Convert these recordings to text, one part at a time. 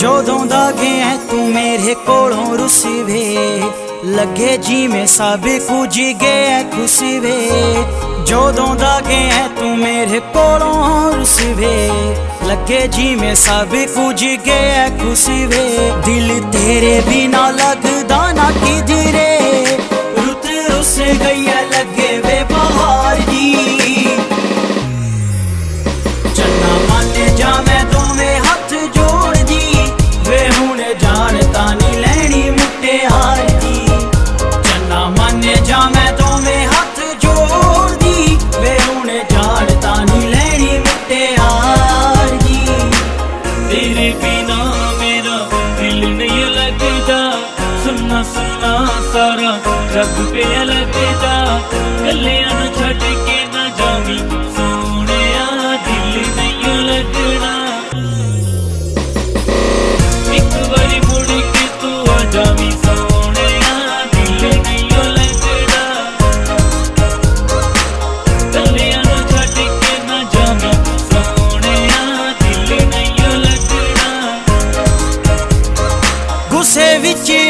जोदों दागे है तू मेरे कोलों रुसी वे, लगे जी में साबे कुछ गे है खुशी वे। जोदों दागे है तू मेरे कोलों रुसी वे, लगे जी में साबे कुछ गे है खुशी वे। दिल तेरे बिना लगदा ना कि धीरे, रुत रुस गई है लगे वे बहार दी। चन्ना माने जा मैं दोवें हाथ जोड़ दी, वे हुणे जान तानी लैनी मुट्टे हार दी। चन्ना माने जा मैं दोवें हाथ जोड़ दी, वे हुणे जान तानी लैनी मुट्टे हार दी। तेरे बिना मेरा दिल नहीं लगदा, सुनना सुनना सारा रब पे लगदा। कलियां न छड़ के ना जावी सोने आ, दिल नहीं लगदा।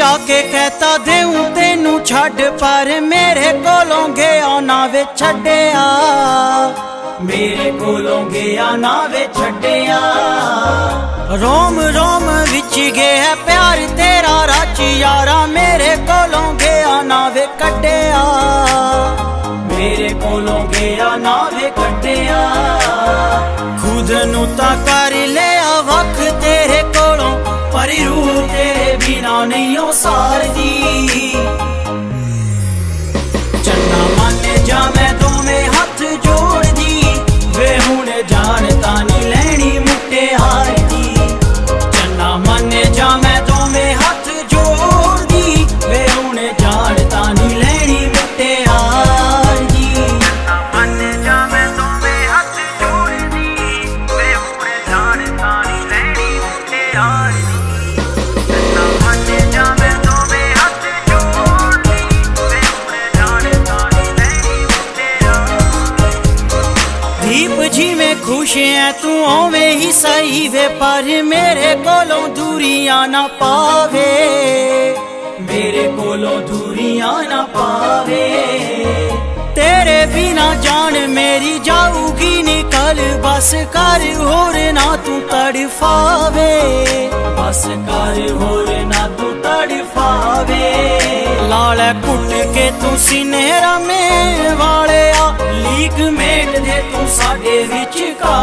आके कहता देऊं तेनू छड़, पर मेरे कोलों गया ना वे छड़िया, मेरे कोलों गया ना वे छड़िया। रोम रोम विच गया प्यार तेरा राज यारा, मेरे कोलों गया ना वे कटिया, मेरे कोलों गया ना वे कटिया। खुद नू ता कर ले वक्त तेरे कोलों, पर रूह तेरे बिना नहीं ओ सारदी। चन्ना माने जा मैं दोवें हाथ जोड़ दी, वे हुणे जान तानी लैनी मुट्टे हार दी। चन्ना माने जा मैं दोवें हाथ जोड़ दी, वे हुणे जान तानी लैनी मुट्टे हार दी। चन्ना माने जा मैं दोवें हाथ जोड़ दी, वे हुणे जान तानी लैनी मुट्टे हार दी। खुशियाँ तू ओवें ही सही वे, पर मेरे कोलों दूरियां ना पावे, मेरे कोलों दूरियां ना पावे। तेरे बिना जान मेरी जाऊगी निकल, बस कर होर ना तू तड़फावे, बस कर होर ना तू तड़फावे। लाल कुट के तू सिनेरा में वाले लीक मेट दे तू साडे विच का।